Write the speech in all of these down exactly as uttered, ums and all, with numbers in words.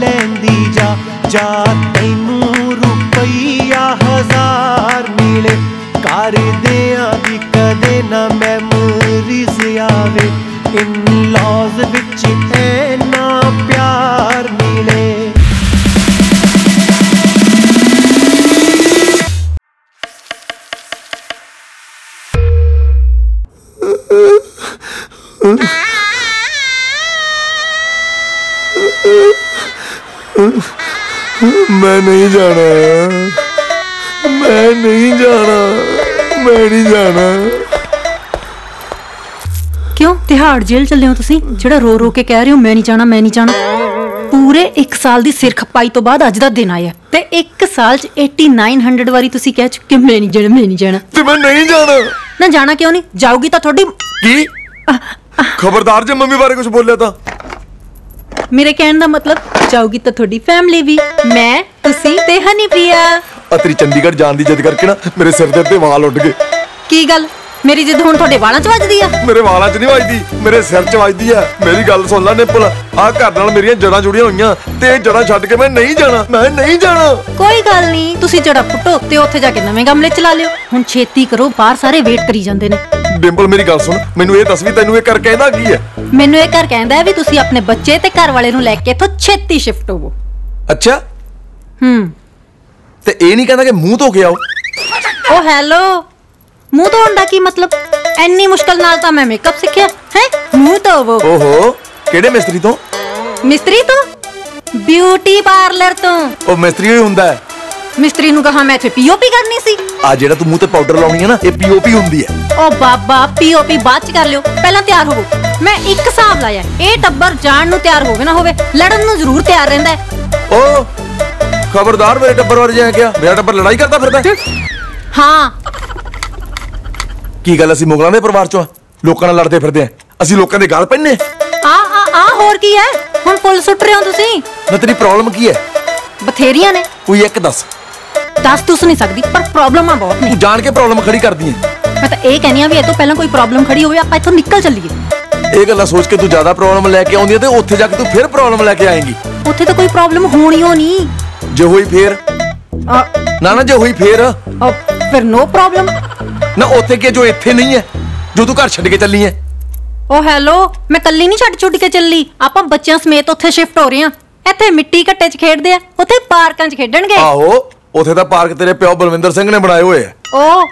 लैंदी जा जा तैनू रुपया हजार मिले कर दिया दी कदे ना मेमोरीज आवे इन लॉज विच इन्ना प्यार मिले। मैं नहीं जाना, मैं नहीं जाना, मैं नहीं जाना। क्यों तिहाड़ जेल चले हो तुसी? जेड़ा रो रो के कह रहे हो मैं नहीं जाना मैं नहीं जाना। पूरे एक साल दी सिर खपाई तो बाद अज दा दिन आया ते एक साल च नवासी सौ वारी तुसी कह चुके मैं नहीं जाना मैं नहीं जाना। ते मैं नहीं जाना। ना जाना क्यों नहीं? जाओगी तो थोड़ी की खबरदार जे मम्मी बारे कुछ बोलिया था। मेरे कहने का मतलब जाओगी तो थोड़ी फैमिली भी मैं तुसी ते हनी प्रिया। अतरी चंडीगढ़ जान दी जिद करके ना मेरे सिर दे ते वाल उठ गए। की गल मेरी जिद हुण थोड़े वालां च वजदी है? मेरे वालां च नहीं वजदी मेरे सिर च वजदी है। मेरी गल सुन ला निपल आ घर नाल मेरियां जड़ां जुड़ियां होईयां ते जड़ां छड्ड के मैं नहीं जाना मैं नहीं जाना। कोई गल नहीं तुसी जड़ा फुटो ते ओथे जाके नवें गमले च ला लियो। हुण छेती करो बाहर सारे वेट करी जांदे ने। डिंपल मेरी गल सुन मैनू ये दस भी तैनू ये घर कहंदा की है? मैनू ये घर कहंदा है भी तुसी अपने बच्चे ते घर वाले नू लेके इथों छेती शिफ्ट होवो। अच्छा हम्म ते ए नहीं कहंदा कि मूंह धो के आओ? ओ हेलो मुंह धोण दा की मतलब? इन्नी मुश्किल नाल तां मैं मेकअप सिखिया है। मुंह धोवो। ओहो केड़े मिस्त्री तो? मिस्त्री तो ब्यूटी पार्लर तो। ओ मिस्त्री ही हुंदा है। मिस्त्री नू कहा मैं इत्थे पीओपी करनी सी। आ जेड़ा तू मुंह ते पाउडर लाउणी है ना ए पीओपी हुंदी है। ओ बाबा पीओपी बाद च कर लियो पहला तैयार होवो। मैं एक हिसाब लाया ए टब्बर जान नू तैयार होवे ना होवे लड़न नू जरूर तैयार रहंदा है। ओ खबरदार मेरे टब्बर वाले जाया क्या? मेरा टब्बर लड़ाई करदा फिरदा है। हां की गल असि मुगलां दे परिवार चों लोकां नाल लड़दे फिरदे हैं असि लोकां दे गाल पैने आ आ आ होर की है? हुण फुल सुट रहे हो तुसी। ना तेरी प्रॉब्लम की है? बथेरियां ने। कोई एक दस दस तू सुनी सकदी पर प्रॉब्लम बहुत ने। जान के प्रॉब्लम खड़ी कर दी है। मैं तो ये कहनी भी ए तो पहले कोई प्रॉब्लम खड़ी होवे आपां इत्थों निकल चलीए। ये गल्लां सोच के तू ज्यादा प्रॉब्लम लेके आउंदी है ते उत्थे जाके तू फिर प्रॉब्लम लेके आएगी। उत्थे तो कोई प्रॉब्लम होनी होनी जे होई फिर आ... ना ना जे होई फिर आ... फिर नो प्रॉब्लम ना उत्थे के जो इत्थे नहीं है जो तू घर छड्ड के चली है। ओ हेलो मैं कल्ली नहीं छड्ड छुड्ड के चली आपां बच्चेयां समेत उत्थे शिफ्ट हो रहे हां। इत्थे मिट्टी घट्टे च खेडदे आ उत्थे पार्कां च खेडणगे। आहो उथे दा पार्क तेरे प्यो बलविंदर सिंह ने बनाए हुए है। ओ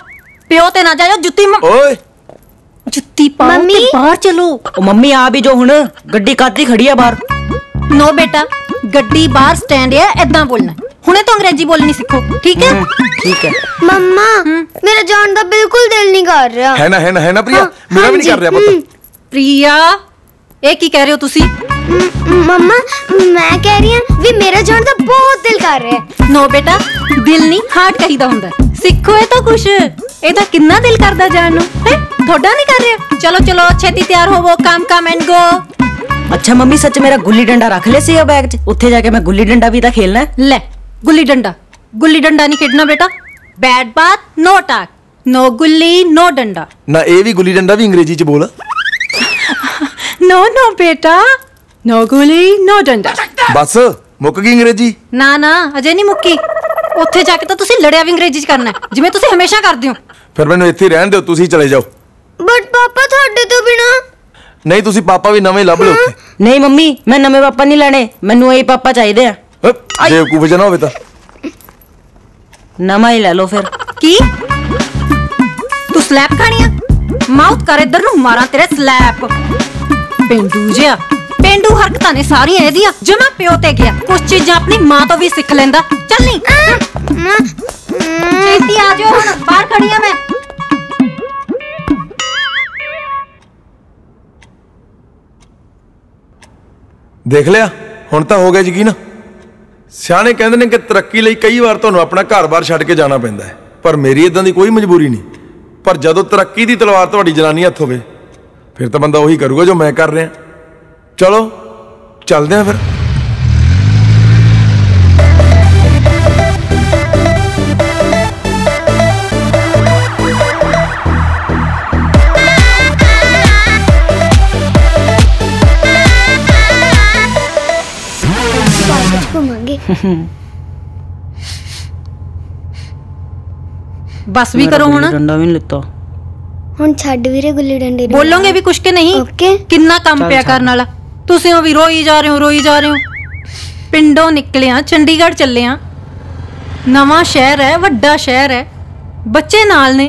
प्यो ते ना जायो जुत्ती म... ओए जुत्ती पाओ मम्मी बाहर चलो। ओ मम्मी आ भी जो हुन गड्डी काती खड़ी है बाहर। नो बेटा गड्डी बाहर स्टैंड है इदां बोलना हुणे तो अंग्रेजी बोलनी सीखो ठीक है ठीक है। मम्मा मेरा जान दा बिल्कुल दिल नहीं कर रहा है ना है ना है ना प्रिया। मेरा भी नहीं कर रहा पुत्त। प्रिया ए की कह रहे हो तुसी? मम्मा मैं कह रही हूं भी मेरा जान दा बहुत दिल कर रहा है। नो बेटा दिल नहीं हार्ट कहीदा हुंदा सिखो ए तो कुछ ए तो कितना दिल करदा जान नु है थोड़ा नहीं कर रहा। चलो चलो छेती तैयार होवो काम काम एंड गो। अच्छा मम्मी सच मेरा गुल्ली डंडा रख ले सी बैग च उत्थे जाके मैं गुल्ली डंडा भी ता खेलना है। ले गुल्ली डंडा गुल्ली डंडा नहीं खेलना बेटा। बैड बात नो टाक नो गुल्ली नो डंडा। ना ए भी गुल्ली डंडा भी अंग्रेजी च बोल। नो नो बेटा नो गुली नो डंडा। बस मुक गई अंग्रेजी? ना ना अजे नहीं मुक्की। ओथे जाके तो तुसी लड़िया भी अंग्रेजी च करना है जिवें तुसी हमेशा करदे हो। फिर मैनू इत्थे रहन दिओ तुसी चले जाओ। बट पापा तुहाडे तो बिना नहीं तुसी पापा भी नवे लभ लो। नहीं मम्मी मैं नवे पापा नहीं लेने मैनू ए पापा चाहिदे आ। बेवकूफ जना होवे ता नवा ही ले लो फिर। की तू स्लैप खानी आ? माउथ कर इधर नू मारा तेरे स्लैप। पेंडू जिया पेंडू हरकतां ने सारियां एदियां जमा प्यो ते गया। कुछ चीज़ां अपनी मां तो भी सिख लेंदा। चल नी छेती आ जाओ हुण बाहर खड़ी हां मैं। देख लिया हुण तां हो गया यकीन। सियाणे कहंदे ने कि तरक्की लई कई वार तुहानू अपना घर-बार छड्ड के जाना पैंदा है पर मेरी इदां दी कोई मजबूरी नहीं। पर जदों तरक्की दी तलवार तुहाडी जनानी हत्थ होवे फिर तो बंदा वही करूगा जो मैं कर रहा। चलो चलते हैं फिर। बस भी करो होना। डंडा भी नहीं लेता हुन छड़ वीरे गुल्ली डंडे बोलोगे भी कुछ के नहीं। ओके कितना काम पिया करने वाला ਤੁਸੀਂ ਉਹ ਵੀ ਰੋਈ ਜਾ ਰਹੇ ਹੋ ਰੋਈ ਜਾ ਰਹੇ ਹੋ। ਪਿੰਡੋਂ ਨਿਕਲੇ ਆ ਚੰਡੀਗੜ੍ਹ ਚੱਲੇ ਆ, ਨਵਾਂ ਸ਼ਹਿਰ ਹੈ, ਵੱਡਾ ਸ਼ਹਿਰ ਹੈ, ਬੱਚੇ ਨਾਲ ਨੇ।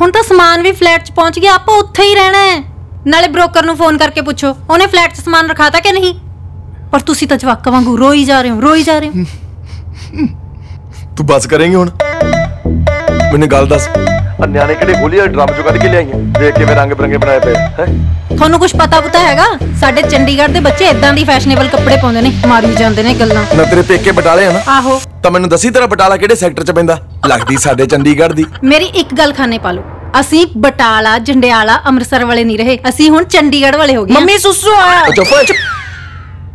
ਹੁਣ ਤਾਂ ਸਮਾਨ ਵੀ ਫਲੈਟ 'ਚ ਪਹੁੰਚ ਗਿਆ, ਆਪਾਂ ਉੱਥੇ ਹੀ ਰਹਿਣਾ ਹੈ। ਨਾਲੇ ਬ੍ਰੋਕਰ ਨੂੰ ਫੋਨ ਕਰਕੇ ਪੁੱਛੋ ਉਹਨੇ ਫਲੈਟ 'ਚ ਸਮਾਨ ਰਖਾਤਾ ਕਿ ਨਹੀਂ। ਪਰ ਤੁਸੀਂ ਤਾਂ ਜਵਾਕਾਂ ਵਾਂਗੂ ਰੋਈ ਜਾ ਰਹੇ ਹੋ ਰੋਈ ਜਾ ਰਹੇ ਹੋ। ਤੂੰ ਬਸ ਕਰੇਂਗੇ ਹੁਣ ਮੈਨੂੰ ਗੱਲ ਦੱਸ। ਨਿਆਣੇ ਕਿਹੜੇ ਗੋਲੀਆਂ ਡਰਮ ਚੋਂ ਕੱਢ ਕੇ ਲਿਆਈਆਂ, ਦੇਖ ਕਿਵੇਂ ਰੰਗ ਬਿਰੰਗੇ ਬਣਾਏ ਪਏ ਹੈ। ਤੁਹਾਨੂੰ ਕੁਝ ਪਤਾ ਪੁੱਤਾ ਹੈਗਾ? ਸਾਡੇ ਚੰਡੀਗੜ੍ਹ ਦੇ ਬੱਚੇ ਇਦਾਂ ਦੀ ਫੈਸ਼ਨੇਬਲ ਕੱਪੜੇ ਪਾਉਂਦੇ ਨੇ, ਮਾਰੀ ਜਾਂਦੇ ਨੇ ਗੱਲਾਂ। ਨਾ ਤੇਰੇ ਪੇਕੇ ਬਟਾਲੇ ਆ ਨਾ? ਆਹੋ। ਤਾਂ ਮੈਨੂੰ ਦੱਸੀ ਤੇਰਾ ਬਟਾਲਾ ਕਿਹੜੇ ਸੈਕਟਰ ਚ ਪੈਂਦਾ? ਲੱਗਦੀ ਸਾਡੇ ਚੰਡੀਗੜ੍ਹ ਦੀ। ਮੇਰੀ ਇੱਕ ਗੱਲ ਖਾਣੇ ਪਾ ਲਓ, ਅਸੀਂ ਬਟਾਲਾ ਜੰਡਿਆਲਾ ਅੰਮ੍ਰਿਤਸਰ ਵਾਲੇ ਨਹੀਂ ਰਹੇ, ਅਸੀਂ ਹੁਣ ਚੰਡੀਗੜ੍ਹ ਵਾਲੇ ਹੋ ਗਏ। ਮੰਮੀ ਸੁਸੂ ਆ ਚੁੱਪ ਚੁੱਪ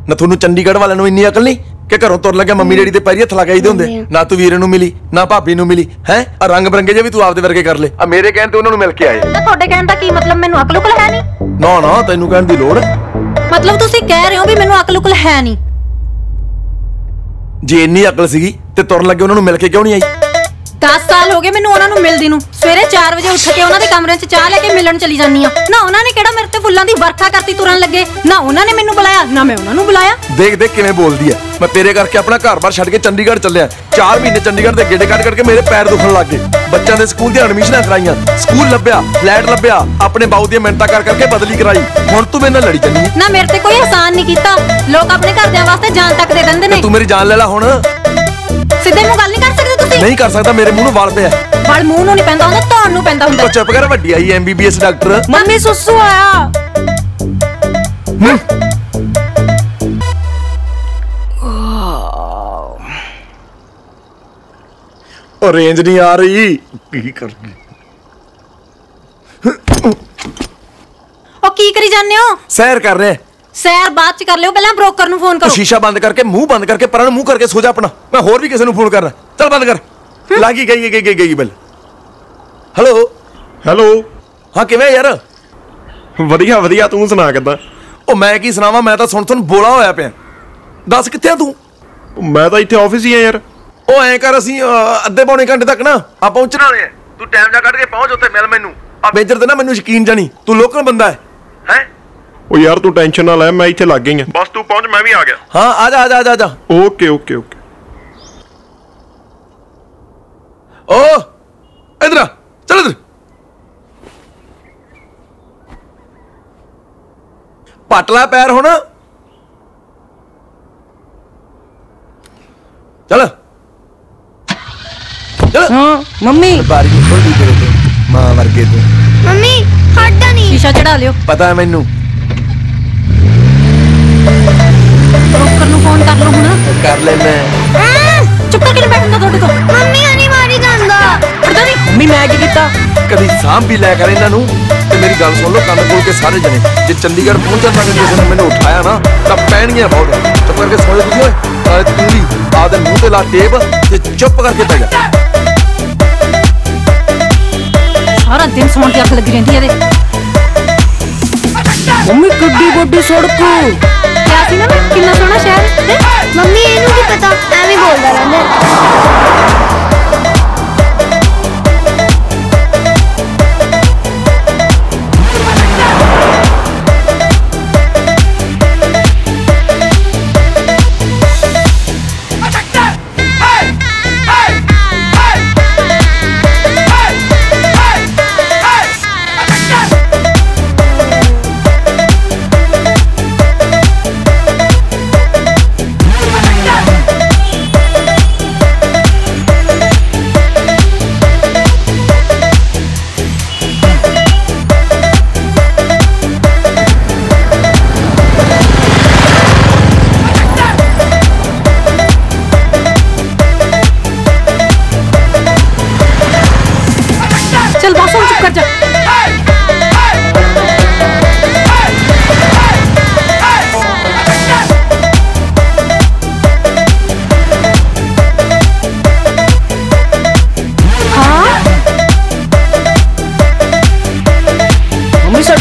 ਨਾ। ਤੁਹਾਨੂੰ ਚੰਡੀਗੜ੍ਹ ਵਾਲਿਆਂ ਨੂੰ ਇੰਨੀ ਅਕਲ ਨਹੀਂ ਕਿ ਘਰੋਂ ਤੁਰ ਲੱਗੇ ਮੰਮੀ ਡੈਡੀ ਦੇ ਪੈਰੀ ਹੱਥ ਲਗਾਈਦੇ ਹੁੰਦੇ? ਨਾ ਤੂੰ ਵੀਰੇ ਨੂੰ ਮਿਲੀ ਨਾ ਭਾਬੀ ਨੂੰ ਮਿਲੀ ਹੈ। ਆ ਰੰਗ ਬਿਰੰਗੇ ਜੇ ਵੀ ਤੂੰ ਆਪਦੇ ਵਰਗੇ ਕਰ ਲੈ। ਆ ਮੇਰੇ ਕਹਿਣ ਤੇ ਉਹਨਾਂ ਨੂੰ ਮਿਲ ਕੇ ਆਏ। ਤੁਹਾਡੇ ਕਹਿਣ ਦਾ ਕੀ ਮਤਲਬ? ਮੈਨੂੰ ਅਕਲ ਉਕਲ ਹੈ ਨਹੀਂ। ਨਾ ਨਾ ਤੈਨੂੰ ਕਹਿਣ ਦੀ ਲੋੜ। ਮਤਲਬ ਤੁਸੀਂ ਕਹਿ ਰਹੇ ਹੋ ਵੀ ਮੈਨੂੰ ਅਕਲ ਉਕਲ ਹੈ ਨਹੀਂ? ਜੇ ਇੰਨੀ ਅਕਲ ਸੀਗੀ ਤੇ ਤੁਰਨ ਲੱਗੇ ਉਹਨਾਂ ਨੂੰ ਮਿਲ ਕੇ ਕਿਉਂ ਨਹੀਂ ਆਈ? ਦਸ ਸਾਲ ਹੋ ਗਏ ਮੈਨੂੰ ਉਹਨਾਂ ਨੂੰ ਮਿਲਦੀ ਨੂੰ। ਸਵੇਰੇ ਚਾਰ ਵਜੇ ਉੱਠ ਕੇ ਉਹਨਾਂ ਦੇ ਕਮਰੇ 'ਚ ਚਾਹ ਲੈ ਕੇ ਮਿਲਣ ਚਲੀ ਜਾਂਦੀ ਆ। ਨਾ ਉਹਨਾਂ ਨੇ ਕਿਹੜਾ ਮੇਰੇ ਤੇ ਫੁੱਲਾਂ ਦੀ ਵਰਖਾ ਕਰਤੀ ਤੁਰਨ ਲੱਗੇ, ਨਾ ਉਹਨਾਂ ਨੇ ਮੈਨੂੰ ਬੁਲਾਇਆ ਨਾ ਮੈਂ ਉਹਨਾਂ ਨੂੰ ਬੁਲਾਇਆ। ਦੇਖ ਦੇਖ ਕਿਵੇਂ ਬੋਲਦੀ ਆ। ਮੈਂ ਤੇਰੇ ਕਰਕੇ ਆਪਣਾ ਘਰ-ਬਾਰ ਛੱਡ ਕੇ ਚੰਡੀਗੜ੍ਹ ਚੱਲਿਆ। ਚਾਰ ਮਹੀਨੇ ਚੰਡੀਗੜ੍ਹ ਦੇ ਗੇੜੇ ਕੱਢ ਕੱਢ ਕੇ ਮੇਰੇ ਪੈਰ ਦੁਖਣ ਲੱਗ ਗਏ। ਬੱਚਿਆਂ ਦੇ ਸਕੂਲ ਦੀਆਂ ਐਡਮਿਸ਼ਨਾਂ ਕਰਾਈਆਂ, ਸਕੂਲ ਲੱਭਿਆ, ਫਲੈਟ ਲੱਭਿਆ, ਆਪਣੇ ਬਾਊ ਦੀਆਂ ਮਿਹਨਤਾਂ ਕਰ ਕਰਕੇ ਬਦਲੀ ਕਰਾਈ। ਹੁਣ ਤੂੰ ਮੇਰੇ ਨਾਲ ਲੜੀ ਚੱਲੀ ਨਾ। ਮੇਰੇ ਤੇ ਕੋਈ ਅਹਿਸਾਨ ਨਹੀਂ ਕੀਤਾ। ਲੋਕ ਆਪਣੇ ਘਰਦਿਆਂ ਵਾਸਤੇ ਜਾਨ ਤੱਕ ਦੇ ਦਿੰਦੇ ਨੇ। ਤੂੰ ਮੇਰੀ ਜਾਨ ਲੈ ਲੈ ਹੁਣ। ਸਿੱਧੇ ਮੂੰਹ ਗੱਲ ਨਹੀਂ ਕਰ ਸਕਦੇ ਤੁਸੀਂ? ਨਹੀਂ ਕਰ ਸਕਦਾ, ਮੇਰੇ ਮੂੰਹ ਨੂੰ ਵਾਲ ਪਿਆ। ਵਾਲ ਮੂੰਹ ਨੂੰ ਨਹੀਂ ਪੈਂਦਾ ਹੁੰਦਾ, ਧੌਣ ਨੂੰ ਪੈਂਦਾ ਹੁੰਦਾ। ਚੁੱਪ ਕਰ, ਵੱਡੀ ਆਈ M B B S doctor. Mummy ਸੁਸੂ ਆਇਆ। ਉਹ ਰੇਂਜ ਨਹੀਂ ਆ ਰਹੀ, ਕੀ ਕਰਨੀ? ਉਹ ਕੀ ਕਰੀ ਜਾਂਦੇ ਹੋ? ਸੈਰ ਕਰ ਰਹੇ। ਸੈਰ ਬਾਅਦ ਚ ਕਰ ਲਿਓ, ਪਹਿਲਾਂ ਬ੍ਰੋਕਰ ਨੂੰ ਫੋਨ ਕਰੋ। ਸ਼ੀਸ਼ਾ ਬੰਦ ਕਰਕੇ ਮੂੰਹ ਬੰਦ ਕਰਕੇ ਪਰਾਂ ਨੂੰ ਮੂੰਹ ਕਰਕੇ ਸੋ ਜਾ ਆਪਣਾ। ਮੈਂ ਹੋਰ ਵੀ ਕਿਸੇ ਨੂੰ ਫੋਨ ਕਰਨਾ। ਚੱਲ ਬੰਦ ਕਰ। ਲੱਗ ਹੀ ਗਈ ਗਈ ਗਈ ਬੈਲ। Hello hello. ਹਾਂ ਕਿਵੇਂ ਯਾਰ? ਵਧੀਆ ਵਧੀਆ, ਤੂੰ ਸੁਣਾ ਕਿੱਦਾਂ? ਉਹ ਮੈਂ ਕੀ ਸੁਣਾਵਾਂ, ਮੈਂ ਤਾਂ ਸੁਣ ਸੁਣ ਬੋਲਾ ਹੋਇਆ ਪਿਆ। ਦੱਸ ਕਿੱਥੇ ਆ ਤੂੰ? ਮੈਂ ਤਾਂ ਇੱਥੇ ਆਫਿਸ ਹੀ ਆ ਯਾਰ। ਉਹ ਐਂ ਕਰ, ਅਸੀਂ ਅੱਧੇ ਪੌਣੇ ਘੰਟੇ ਤੱਕ ਨਾ ਆ ਪਹੁੰਚਣ ਵਾਲੇ ਆ। ਤੂੰ ਟਾਈਮ ਜਾ ਕੱਢ ਕੇ ਪਹੁੰਚ ਉੱਥੇ, ਮਿਲ ਮੈਨੂੰ। ਆ ਮੇਜਰ ਤੇ ਨਾ ਮੈਨੂੰ ਯਕੀਨ ਜਾਣੀ, ਤੂੰ ਲੋਕਲ ਬੰਦਾ ਹੈ ਹੈ। ਉਹ ਯਾਰ ਤੂੰ ਟੈਨਸ਼ਨ ਨਾ ਲੈ, ਮੈਂ ਇੱਥੇ ਲੱਗ ਗਈ ਆ। ਬਸ ਤੂੰ ਪਹੁੰਚ, ਮੈਂ ਵੀ ਆ ਗਿਆ। ਹਾਂ ਆ ਜਾ ਆ ਜਾ ਆ ਜਾ। Okay okay okay. ਓ ਇਧਰ ਆ, ਚੱਲ ਇਧਰ। ਪਟਲਾ ਪੈਰ ਹੁਣ। ਚੱਲ ਚੱਲ। ਹਾਂ ਮੰਮੀ ਬਾਰੀ ਖੋਲਦੀ ਤੇਰੇ ਤੋਂ ਮਾਂ ਵਰਗੇ ਤੋਂ। ਮੰਮੀ ਹਟਦਾ ਨਹੀਂ। ਸ਼ੀਸ਼ਾ ਚੜਾ ਲਿਓ। ਪਤਾ ਹੈ ਮੈਨੂੰ। ਬ੍ਰੋਕਰ ਨੂੰ ਫੋਨ ਕਰ ਲਓ ਹੁਣ। ਕਰ ਲੈ ਮੈਂ। ਚੁੱਪ ਕਰਕੇ ਬੈਠਦਾ ਤੁਹਾਡੇ ਤੋਂ। ਮੰਮੀ ਹਣੀ ਮਾਰੀ ਜਾਂਦਾ। ਪਤਾ ਨਹੀਂ ਮੰਮੀ ਮੈਂ ਕੀ ਕੀਤਾ। ਕਦੀ ਸਾਂਭ ਵੀ ਲੈ ਕਰ ਇਹਨਾਂ ਨੂੰ। ਤੇ ਮੇਰੀ ਗੱਲ ਸੁਣ ਲਓ ਕੰਨ ਖੋਲ ਕੇ ਸਾਰੇ ਜਣੇ। ਜੇ ਚੰਡੀਗੜ੍ਹ ਪਹੁੰਚਣ ਤੱਕ ਕਿਸੇ ਨੇ ਮੈਨੂੰ ਉਠਾਇਆ ਨਾ ਤਾਂ ਪੈਣਗੀਆਂ ਬਹੁਤ। ਚੁੱਪ ਕਰਕੇ ਸੋ ਜਾ ਤੁਸੀਂ। ਨਾਲੇ ਤੂੜੀ ਆਦੇ ਮੂੰਹ ਤੇ ਲਾ ਟੇਪ ਤੇ ਚੁੱਪ ਕਰਕੇ ਪੈ ਜਾ। ਸਾਰਾ ਦਿਨ ਸੌਣ ਦੀ ਅੱਖ ਲੱਗੀ ਰਹਿੰਦੀ ਇਹਦੇ। ਮੰਮੀ ਗੱਡੀ ਗੱਡੀ ਸੜਕ ਸੀ ਨਾ। ਕਿੰਨਾ ਸੋਹਣਾ ਸ਼ਹਿਰ। ਮੰਮੀ ਇਹਨੂੰ ਕੀ ਪਤਾ, ਐਵੇਂ ਬੋਲਦਾ ਰਹਿੰਦਾ।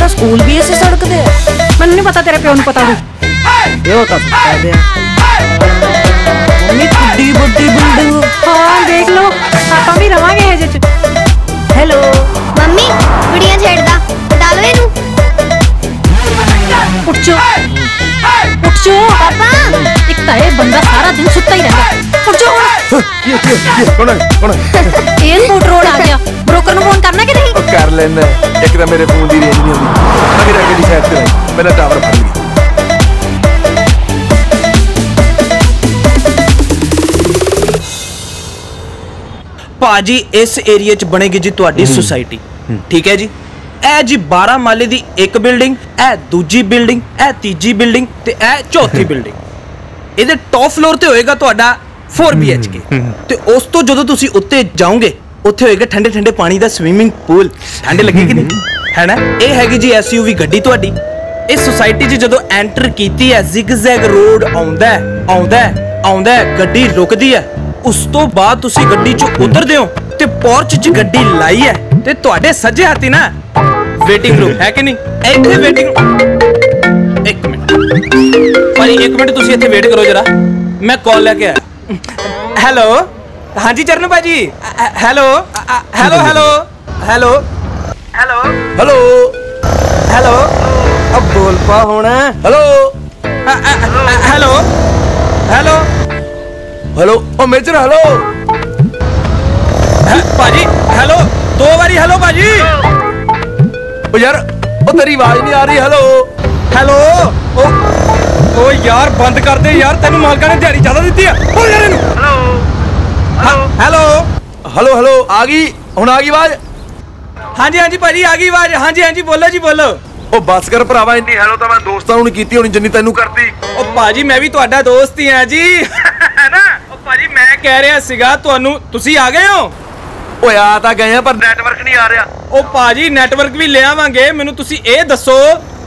ਸਕੂਲ ਵੀ ਇਸੇ ਸੜਕ ਤੇ। ਮੈਨੂੰ ਨਹੀਂ ਪਤਾ ਤੇਰੇ ਪਿਓ ਨੂੰ ਪਤਾ ਹੋਵੇ। ਇਹ ਉਹ ਤਾਂ ਪਤਾ ਹੈ। ये ये ये कौन है कौन है एन बोट रोड आ गया। ब्रोकर को फोन करना कि नहीं? कर लेना। एक तो मेरे फोन की रेंज नहीं होती, मैं किधर अगली साइड पे नहीं, पहला टावर फड़ लिया। भाजी इस एरिया च बनेगी जी तुहाडी सोसाइटी, ठीक है जी। ए जी बारह माले दी एक बिल्डिंग, ए दूजी बिल्डिंग, ए तीजी बिल्डिंग ते ए चौथी बिल्डिंग। इहदे टॉप फ्लोर ते होएगा तुहाडा फोर बी एच के ते उस तो जदों तुसी उत्ते जाओगे उत्थे होएगा ठंडे ठंडे पानी दा स्विमिंग पूल। ठंडे लगे कि नहीं है ना? ये हैगी जी एस यू वी गड्डी तुहाडी। इस सोसाइटी च जदों एंटर कीती है ज़िगज़ैग रोड आउंदा है आउंदा है आउंदा है, गड्डी रुकदी है, उस तो बाद तुसी गड्डी चो उतरदे हो ते पोर्च च गड्डी लाई है ते तुहाडे सज्जे हाथी ना वेटिंग रूम है कि नहीं? इथे वेटिंग एक मिनट भाई, एक मिनट तुसी इथे वेट करो जरा, मैं कॉल लेके आया। हेलो हां जी चरण भाजी, hello hello hello hello hello hello hello अब बोल पा होना। हेलो हेलो हेलो हेलो ओ मेजर हेलो भाजी, हेलो दो बारी हेलो भाजी। ओ यार ओ तेरी आवाज नहीं आ रही। हेलो हेलो ओ ओ यार बंद कर दे यार, तेन मालका ने दिहाड़ी ज्यादा दी है। ओ यार हेलो हेलो हेलो हेलो आ गई हुण, आ गई आवाज? हां जी हां जी भाजी आ गई आवाज। हां जी हां जी बोलो जी बोलो। ओ बस कर भरावा, इतनी हेलो तो मैं दोस्तां नूं नहीं कीती होनी जिन्नी तैनूं करती। ओ भाजी मैं भी तुहाडा दोस्त ही हां जी, है ना? ओ भाजी मैं कह रहा सीगा तुहानूं, तुसी आ गए हो? ओ आ तां गए हां पर नेटवर्क नहीं आ रहा। ओ भाजी नेटवर्क भी ले आवांगे, मेनू तुसी ए दसो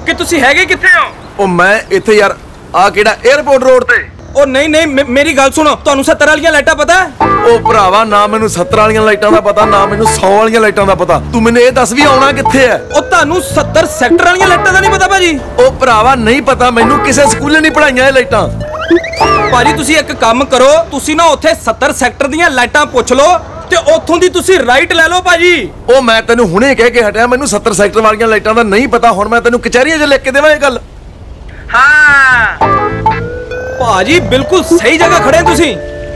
कि तुसी हैगे किथे हो? ओ मैं इथे यार आ केड़ा एयरपोर्ट रोड ते। ओ नहीं नहीं मे, मेरी गल सुनो, तुहानूं सत्तर वालियां लाइटां पता है? ओ भरावा ना मैनू सत्तर वालियां लाइटां दा पता, ना मैनू सौ वालियां लाइटां दा पता, तू मैनू ए दस भी आउणा किथे है? ओ तुहानूं सत्तर सेक्टर वालियां लाइटां दा नहीं पता भाजी? ओ भरावा नहीं पता, मैनू किसे स्कूले नहीं पढ़ाईयां ए लाइटां। भाजी तुसी एक काम करो, तुसी ना उत्थे सत्तर सेक्टर दीयां लाइटां पुछ लो ते ओथों दी तुसी राइट ले लो भाजी। ओ मैं तैनूं हुणे कह के हटिया मैनू सत्तर सेक्टर वालियां लाइटां दा नहीं पता, हुण मैं तैनूं कचहरीआं च लिख के देवां ए गल। हां भाजी बिल्कुल सही जगह खड़े हो तुसी,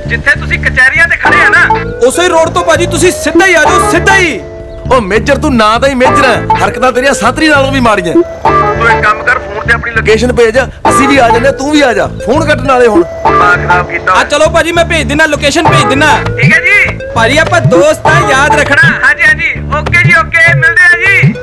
जिथे तुसी कचहरीयां ते खड़े हैं ना उसे रोड तो भाजी तुसी सीधा ही आ जाओ, सीधा ही। ओ मेजर तू ना दा ही मेजर है, हरकतां तेरियां सातरी नालों भी माड़ीआं। तू एक काम कर, फोन ते अपनी लोकेशन भेज, असि भी आ जाने, तू भी आ जा, फोन कटण वाले हुण। दिमाग खराब कीता। आ चलो भाजी मैं भेज दिना, लोकेशन भेज दिना। ठीक है जी भाजी, आपां दोस्त आ याद रखना। हां जी हां जी ओके जी ओके, मिलदे आ जी।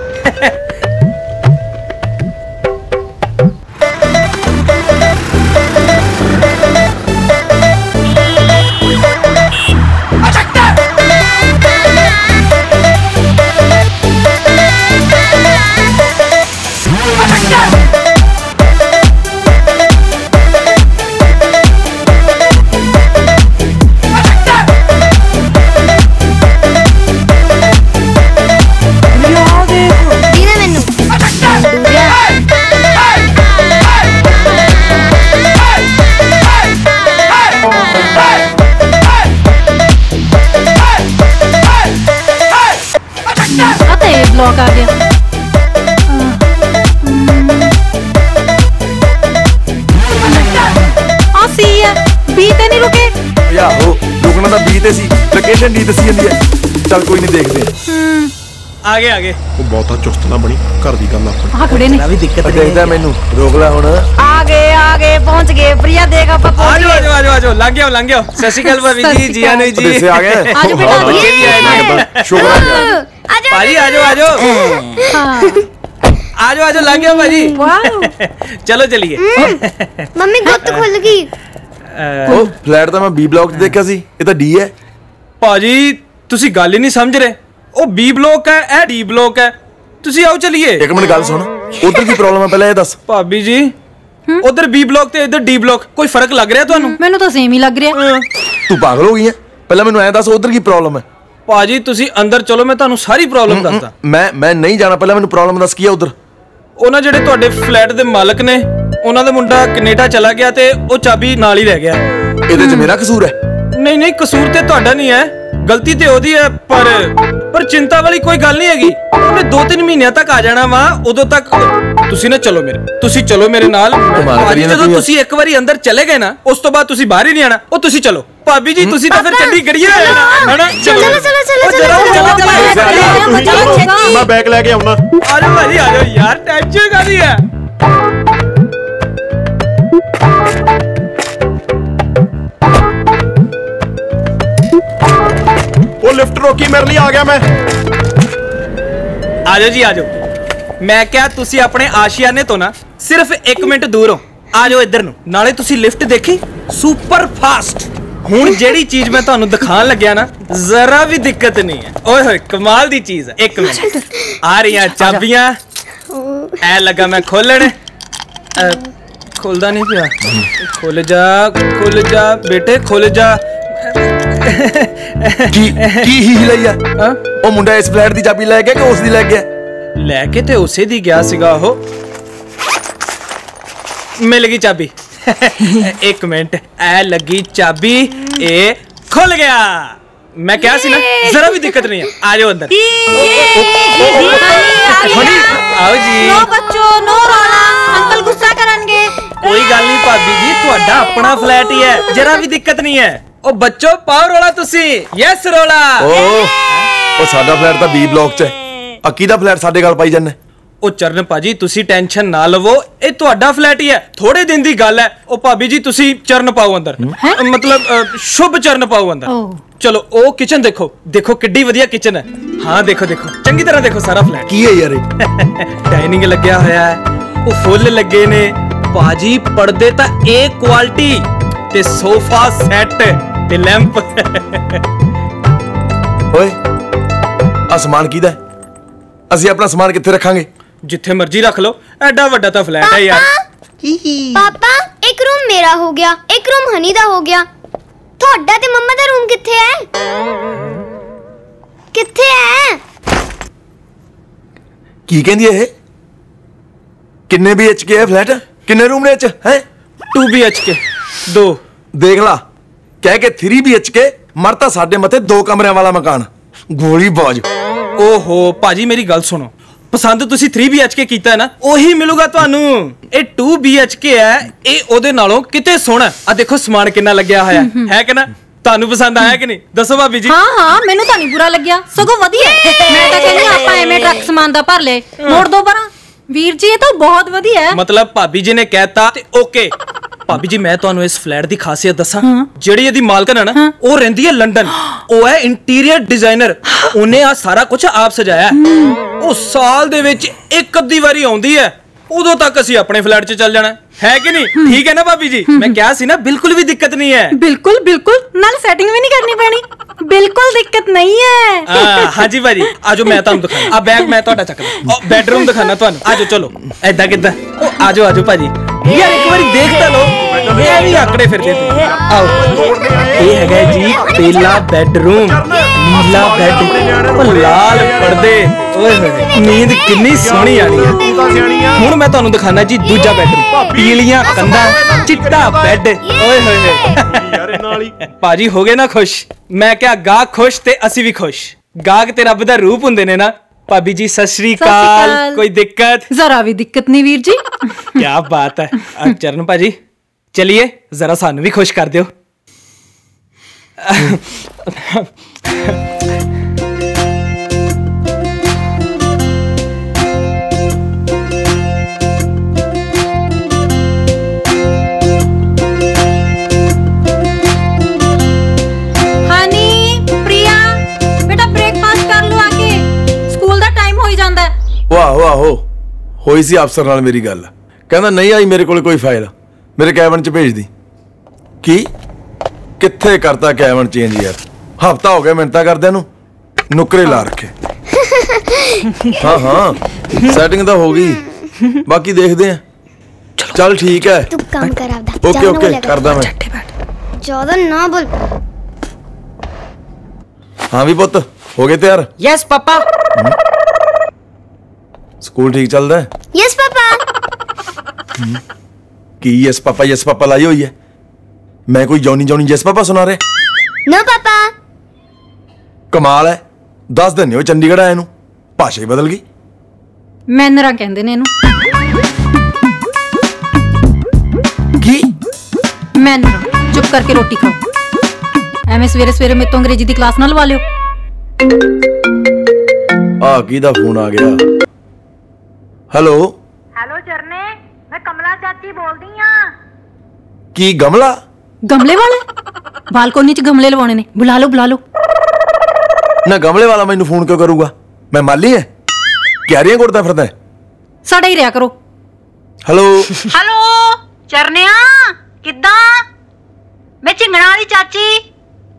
ब्लॉक आ गया। आ सी है बी ते नहीं रुके या हो, रुकना तो बी ते सी, लोकेशन डी ते सी हुंदी है। चल कोई नहीं देखते हैं। आगे आगे वो बहुता चुस्त ना बनी, घर दी गल अपनी आ खड़े ने भी दिक्कत देखदा मैनू, रोक ला हुन। आगे आगे पहुंच गए प्रिया, देख आपा पहुंच गए। आजो आजो आजो लग गयो लग गयो। सशिकल भाभी जी जी आने जी से आ गए। आजो बेटा जी शुक्रिया भाजी, आजो आजो आजो आजो लग गया भाजी। चलो चलिए। मम्मी गुत खुल गई। ओ फ्लैट तो मैं बी ब्लॉक च देखा सी, ये तो डी है। भाजी तुसी गल ही नहीं समझ रहे, ओ बी ब्लॉक है ए डी ब्लॉक है। तुसी आओ चलिए। एक मिनट गल सुन, उधर की प्रॉब्लम है पहले ये दस। भाभी जी उधर बी ब्लॉक ते इधर डी ब्लॉक, कोई फर्क लग रहा तुहानू? मैनू तो सेम ही लग रहा। तू पागल हो गई है, पहले मैनू ऐ दस उधर की प्रॉब्लम है। भाजी तुसी अंदर चलो, मैं तुहानू सारी प्रॉब्लम दसदा। मैं मैं नहीं जाना, पहले मैनू प्रॉब्लम दस की है उधर। ओना जेडे तुहाडे फ्लैट दे मालक ने, ओना दा मुंडा कनेडा चला गया ते ओ चाबी नाल ही रह गया। इहदे च मेरा कसूर है? नहीं नहीं कसूर ते तुहाडा नहीं है, गलती ते ओदी है, पर पर चिंता वाली कोई गल नहीं हैगी। ओने दो तीन महीने तक आ जाना वा, उदों तक तुसी ना चलो मेरे तुसी चलो मेरे नाल। जो तुसी एक बारी अंदर चले गए ना उस तो बाद तुसी बाहर ही नहीं आना। ओ तुसी चलो भाभी जी तुसी तो फिर चंडीगढ़ है ना। चलो चलो चलो चलो मैं बैग लेके आऊंगा। अरे भाई आ जाओ यार टेंशन कादी है। वो लिफ्ट रोकी मेरे लिए आ गया मैं। आ जाओ जी आ जाओ। मैं क्या तुसी अपने आशियाने तो ना सिर्फ एक मिनट दूर हो। आ जाओ इधर नू। नाले तुसी लिफ्ट देखी सुपर फास्ट। हुण जेड़ी चीज मैं तुहानू दिखाण लग्या ना जरा भी दिक्कत नहीं है। ओए होए कमाल दी चीज है। एक मिनट आ रही चाबियां ऐ लगा मैं खोलने खोलदा नहीं पिया। खुल जा खुल जा बेटे खुल जा। की की हिलाया ओ मुंडा इस फ्लैट दी चाबी ले गया कि उस दी ले गया। लैके ते उसे दी गया सिगा। हो मिल गई चाबी। एक मिनट ऐ लगी चाबी ए खुल गया। मैं क्या सी ना जरा भी दिक्कत नहीं है। आ जाओ अंदर। आओ जी नो बच्चो नो रोना अंकल गुस्सा करेंगे। कोई गल नहीं भाभी जी तुहाडा अपना फ्लैट ही है जरा भी दिक्कत नहीं है। ओ बच्चो पाओ रोला तुसी। यस रोला। ओ साडा फ्लैट तो बी ब्लॉक च है। अकी दा फ्लैट साडे गल पाई जाने। ओ चरण पाजी तुसी टेंशन ना लवो ए तुहाडा फ्लैट ही है। थोड़े दिन दी गल है। ओ भाभी जी तुसी चरण पाओ अंदर मतलब शुभ चरण पाओ अंदर। चलो ओ किचन देखो देखो किड्डी वधिया किचन है। हां देखो देखो चंगी तरह देखो सारा फ्लैट की है यार। डाइनिंग लग्या होया है। ओ फुल लगे ने पाजी पर्दे ता ए क्वालिटी ते सोफा सेट ते लैंप। ओए आसमान की दा ਅਸੀਂ ਆਪਣਾ ਸਮਾਨ ਕਿੱਥੇ ਰੱਖਾਂਗੇ। ਜਿੱਥੇ ਮਰਜ਼ੀ ਰੱਖ ਲਓ ਐਡਾ ਵੱਡਾ ਤਾਂ ਫਲੈਟ ਹੈ ਯਾਰ। ਪਾਪਾ ਇੱਕ ਰੂਮ ਮੇਰਾ ਹੋ ਗਿਆ ਇੱਕ ਰੂਮ ਹਨੀ ਦਾ ਹੋ ਗਿਆ। ਤੁਹਾਡਾ ਤੇ ਮੰਮਾ ਦਾ ਰੂਮ ਕਿੱਥੇ ਹੈ ਕਿੱਥੇ ਹੈ। ਕੀ ਕਹਿੰਦੀ ਇਹ ਕਿੰਨੇ ਬੀਐਚਕੇ ਹੈ ਫਲੈਟ ਕਿੰਨੇ ਰੂਮ ਨੇ ਚ ਹੈ। टू बी एच के दो ਦੇਖ ਲਾ ਕਹਿ ਕੇ थ्री बी एच के ਮਰਤਾ ਸਾਡੇ ਮਤੇ ਦੋ ਕਮਰਿਆਂ ਵਾਲਾ ਮਕਾਨ ਗੋਲੀ ਬਾਜ। ओहो पाजी मेरी गल सुनो पसंद तुसी थ्री बी एच के कीता है ना ओही मिलूगा तुहानू। ए टू बी एच के है ए ओदे नालों किते सोहना। आ देखो समान कितना लग्या होया है है कि ना। तुहानू पसंद आया कि नहीं दसो भाभी जी। हां हां मैनू तां नहीं बुरा लग्या सगो वधिया। मैं तां कहनी आपां एवें ट्रक समान दा भर ले मोड़ दो परां। वीर जी ये तां बहुत वधिया है। मतलब भाभी जी ने कहता ते ओके। भाभी जी मैं तुहानू इस फ्लैट दी खासियत दसां जिहड़ी इहदी मालकन है ना ओह रहिंदी है लंडन। ओह है इंटीरियर डिजाइनर। उन्हें आ सारा कुछ आप सजाया। ओह साल दे विच इक अद्धी वारी आउंदी है उदों तक असीं अपने फ्लैट च चल जाना है कि नहीं। ठीक है ना भाभी जी मैं कहा सी ना बिल्कुल भी दिक्कत नहीं है। बिल्कुल बिल्कुल नाल सेटिंग भी नहीं करनी पैनी। बिल्कुल दिक्कत नहीं है। हां जी भाजी आ जाओ मैं तुहानू दिखाना। आ बैग मैं तुहाडा चकदा बेडरूम दिखाना तुहानू। आ जाओ चलो ऐदा किदा। ओह आ जाओ आ जाओ भाजी यार एक बार देखता लो ये भी आकड़े फिर देते। आओ ये है गए जी पहला बेडरूम नीला बेड और लाल पर्दे। ओए नींद कितनी सोहनी आ रही है। हुण मैं तुहानू दिखाना जी दूजा बेडरूम पीलियां कंधा चिट्टा बेड। ओए होए भाजी हो गए ना खुश। मैं क्या गाह खुश ते असी भी खुश। गाह ते रब दा रूप हुंदे ने ना। भाभी जी सत श्री अकाल। कोई दिक्कत जरा भी दिक्कत नहीं वीर जी। क्या बात है चरण भाजी चलिए जरा सानू भी खुश कर दियो। वाह वाह हो होई सी अफसर नाल मेरी गल। कहना नहीं आई मेरे कोल कोई फाइल मेरे कैबिन च भेज दी। की कित्थे करता कैबिन चेंज यार। हफ्ता हो गया मिनता करदे नू नुकरे ला रखे। हाँ हाँ सेटिंग तो हो गई बाकी देखते हैं। चल ठीक है तू काम कर आपदा। ओके ओके करदा मैं। ज्यादा ना बोल। हाँ भी पुत हो गए तैयार। Yes papa. स्कूल ठीक चल रहा है। Yes papa. की यस पापा यस पापा लाई हुई है। मैं कोई जॉनी जॉनी यस पापा सुना रहे। नो पापा। कमाल है दस दिन हो चंडीगढ़ आए नू भाषा ही बदल गई। मैं नरा कहंदे ने इनू। घी मैं ना चुप करके रोटी खाओ। एवें सवेरे सवेरे मेरे तो अंग्रेजी की क्लास ना लवा लियो। आ की दा फोन आ गया। हेलो हेलो चरने, मैं कमला चाची बोल दी हां। की गमला गमले वाले बालकोनी च गमले लवाने ने, बुला लो बुला लो ना। गमले वाला मैनू फोन क्यों करूंगा, मैं माली है क्यारियां कोड़दा फिरदा है, साडा ही रहा करो। हेलो हेलो चरनिया किदा, मैं चिंगड़ा वाली चाची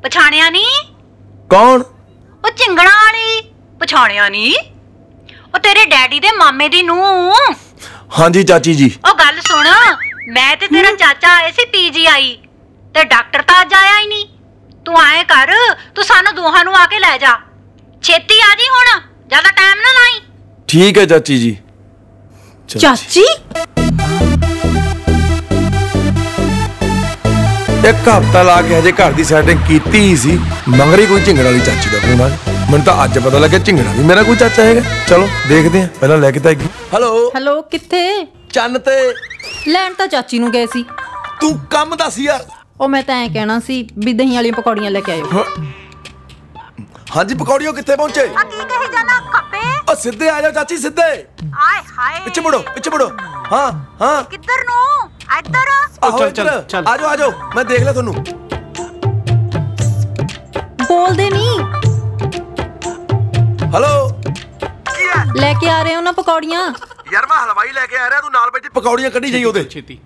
पछाणिया नी। कौन ओ चिंगड़ा वाली, पछाणिया नी ओ तेरे डैडी दे मामे दी नूं। हां जी चाची जी। ओ गल सुन, मैं ते तेरा चाचा आए सी पीजी आई ते डॉक्टर ता अज आया ही नहीं। तू आए कर, तू सानू दोहां नूं आके ले जा, छेती आ जी हुण, ज्यादा टाइम ना लाईं। ठीक है चाची जी। चाची एक हफ्ता ला के हजे घर की सैटिंग कीती ही सी, मंगरी कोई झिंगड़ वाली चाची का फोन आ गया। मैं तो अज पता लगे झिंगड़ा भी मेरा कोई चाचा है। चलो देखते हैं पहला लेके तो आएगी। हेलो हेलो किथे चन्न ते लैण तो चाची नूं गए सी। तू कम दस यार। ओ मैं तां कहना सी भी दही वाली पकौड़ियां लेके आयो। हां जी पकौड़ियों किथे पहुंचे? आ की कही जाना खप्पे। ओ सीधे आ जाओ चाची सीधे। आए हाय पीछे मुड़ो पीछे मुड़ो। हां हां किधर नो इधर चल चल चल आ जाओ आ जाओ, मैं देख ला थानू। बोल दे नी हेलो। लेके आ रहे हो ना पकौड़ियां? यार मैं हलवाई लेके आ रहा, तू नाल बैठी पकौड़ियां कढी जाई ओदे। छेती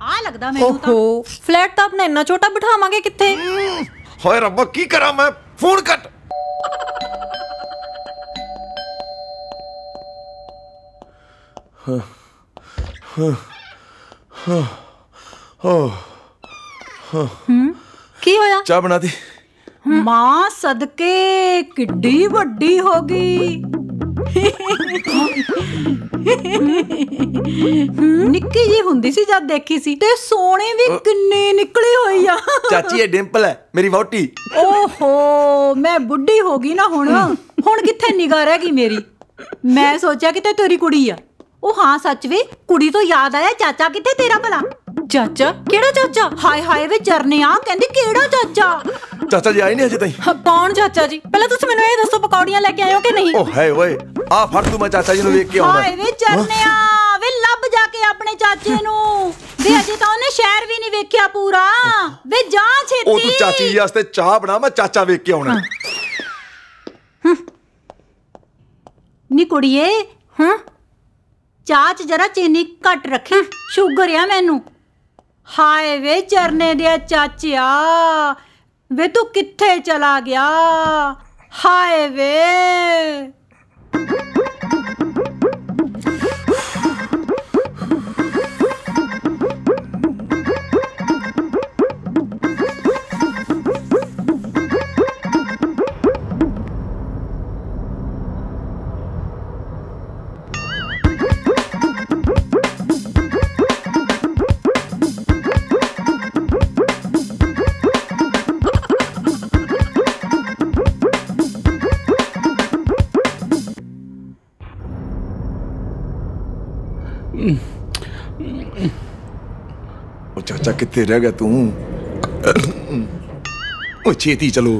आ लगदा मैनू तो ओहो फ्लैट तो अपना इतना छोटा बिठावांगे किथे। होए रब्बा की करा मैं, फोन कट। हां हां हां हां हम्म की होया? चाह बनाती। मां सदके किड्डी वड्डी हो गई। निक्की जी हुंदी सी जब देखी सी ते सोने भी किन्ने निकली होई आ। चाची ये डिंपल है मेरी वोटी। ओहो मैं बुढ़ी हो गई ना हुण, हुण किथे निगाह रह गई मेरी। मैं सोचा किते तेरी कुड़ी आ। ओ हां सच वे कुड़ी तो याद आया, चाचा किथे तेरा भला? चाचा केड़ा चाचा? हाय हाय वे चरने आ कहंदी केड़ा चाचा? चाचा जी आए नहीं अजे ताई। कौन चाचा जी? पहले तुसी मेनू ए दसो पकौड़ियां लेके आए हो कि नहीं? ओ हाय ओए आ फड़ तू, मैं चाचा जी नू देख के आउंदा। हाय वे चरने आ वे लब जाके अपने चाचे नू वे, अजे तां ओने शहर भी नहीं वेखिया पूरा। वे जा छेती। ओ तू चाची जी वास्ते चाह बना, मैं चाचा वेख के आउणा। नी कुड़िए हां चाह च जरा चीनी घट रखी, शुगर आ मैनू। हाय वे चरने दिया चाचिया वे तू किथे चला गया? हाय वे चाचा कितने रह गया तू? ओ छेती चलो।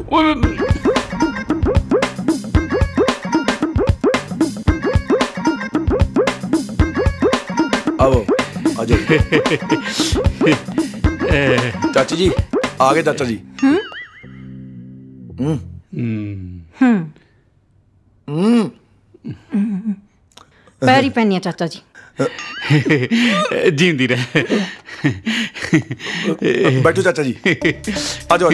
आओ आ जाओ। चाची जी आ गए चाचा जी। हम्म हम्म हम्म पैरी पैनी है चाचा जी। जींदी रहे। बैठो चाचा जी आ जाओ।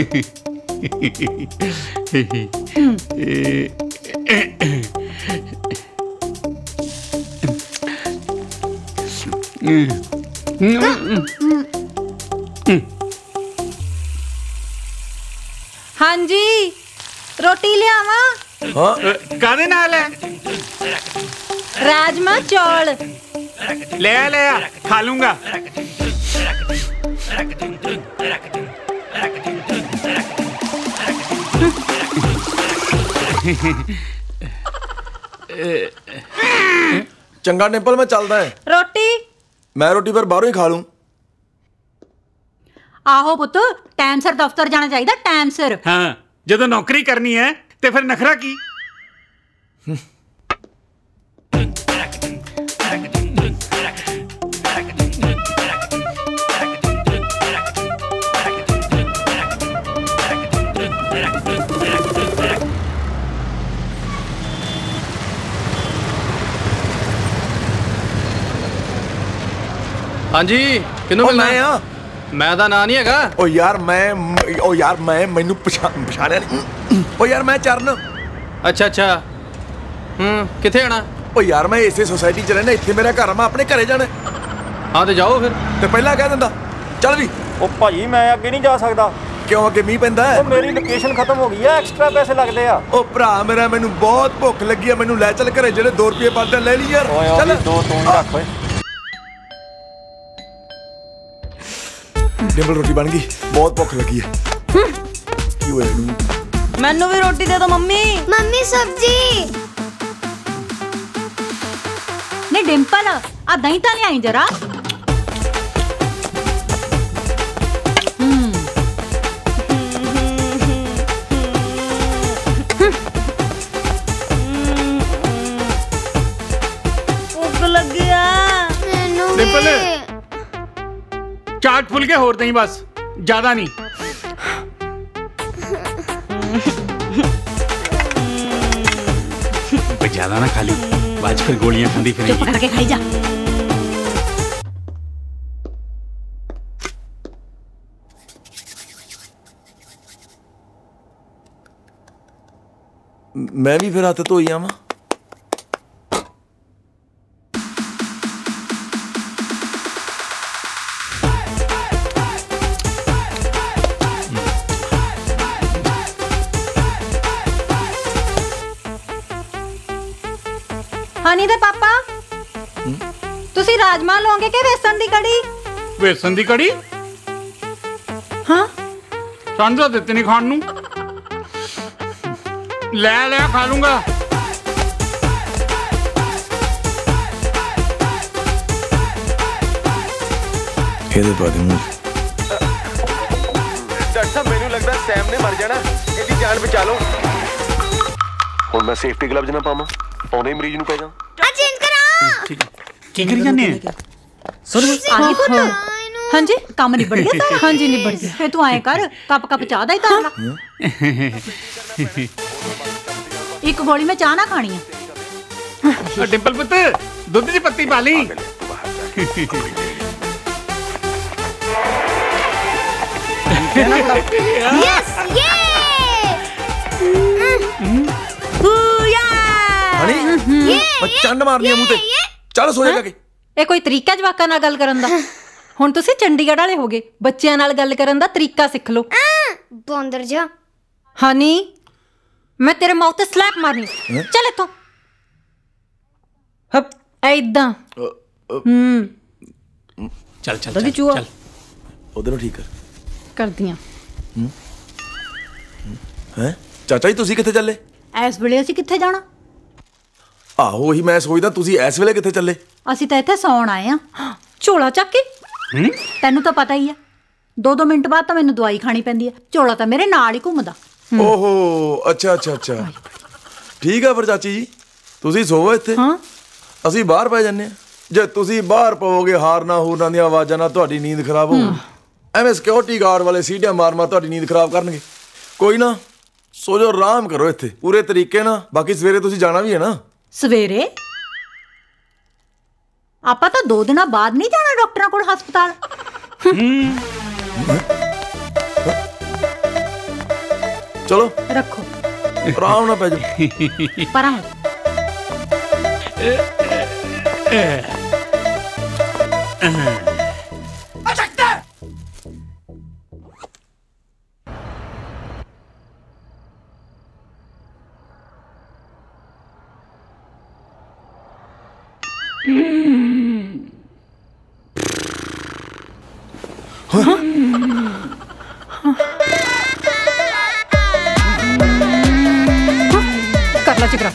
हां जी रोटी ले आवा। हां कादे नाल है? राजमा चौल ले आ, ले आ, खा लूंगा। चंगा डिंपल मैं चलदा है। रोटी मैं रोटी पर बाहरों ही खा लूं। आहो पुत टाइम सिर दफ्तर जाना चाहिए टाइम सिर। हाँ जो नौकरी करनी है ते फिर नखरा की। हाँ जी किनू मिलना है? मैं दा ना नहीं हैगा। ओ यार मैं ओ यार मैं मैनू पहचान पहचानिया नहीं। ओ यार मैं चरण। अच्छा अच्छा हम्म किथे आना? ओ यार मैं इसे सोसाइटी च रहना, इत्थे मेरा घर, मैं अपने घरे जाना। हाँ तो जाओ फिर। तो पहला कह दिंदा चल भी। ओ भाई मैं अगे नहीं जा सकदा। क्यों? अगे मीह पैंदा है। ओ मेरी लोकेशन खत्म हो गई है, एक्स्ट्रा पैसे लगदे आ। ओ भरा मेरा मैनू बहुत भुख लगी है, मैनू लै चल घरे, जेडे दो रुपये बनदे ले ली यार। चल दो तू रख ओए। डिंपल रोटी बन गई, बहुत भूख लगी है। मैनू भी रोटी दे दो मम्मी। मम्मी सब्जी नहीं। डिंपल आ दही तो ले आई जरा। भूख लगी है डिंपल। चाट फुल के होर नहीं, बस ज्यादा नहीं। ज्यादा ना खा ली, बाद फिर गोलियां ठंडी करेंगी। चुप करके खाई जा। मैं भी फिर हाथ धोई आवां। हनी दे पापा तुसी राजमा लोगे के बेसन दी कड़ी? बेसन दी कड़ी? हाँ सांझा देते नहीं खान नू। ले ले खा लूंगा। डॉक्टर साहब मेनू लगता सैम ने मर जाना, इसकी जान बचा लो। और मैं सेफ्टी ग्लव्स ना पावां पौने मरीज नूं पैगा। आ चेंज करा। ठीक है चेंज करी जाने सर। आगी पुत। हां जी काम निबड़ गया तेरा? हां जी निबड़ गया। फिर तू आए कर कप कप चाह दा ही ताला। एक गोली में चाह ना खानी है। डिंपल पुत दूध दी पत्ती पा ली। यस ये चंड मारनी मुंह ते। चल सो जाके। ये कोई तरीका जवाकां नाल गल करन दा? हुण तुसीं चंडीगढ़ वाले हो गए, बच्चियां नाल गल करन दा तरीका सिख लो। बंदर जा। हनी मैं तेरे माउथ ते स्लैप मारनी। चल इत्थों। हप ऐदां। हम्म चल चल चल चल उधरों ठीक कर कर दियां। हैं चाचा जी तुसीं कित्थे चले? इस वेले असीं कित्थे जाणा? आहो ही मैं सोचदा तुसी इस वेले किथे चले? असी तां इत्थे सौण आए हां। झोला चक्के तैनूं तां पता ही है दो दो मिनट बाद तां मैनूं दवाई खानी पैंदी है। झोला तां मेरे नाल ही घुमदा। ओहो अच्छा अच्छा अच्छा ठीक है। फिर चाची जी तुसी सोवो इत्थे। हां असी बाहर पै जन्ने आ। जे तुसी बाहर पवोगे हारना होरना दी आवाज़ां नाल तुहाडी नींद खराब होगी। एवें सिक्योरिटी गार्ड वाले सीढ़ियां मार मार तुहाडी नींद खराब करनगे। कोई ना सो जाओ, आराम करो इत्थे पूरे तरीके नाल। बाकी सवेरे तुसी जाना भी है ना? सवेरे आपा तो दो दिन बाद नहीं जाना डॉक्टर को हस्पताल। चलो रखो आराम ना पैजो पर। करला चिकरा।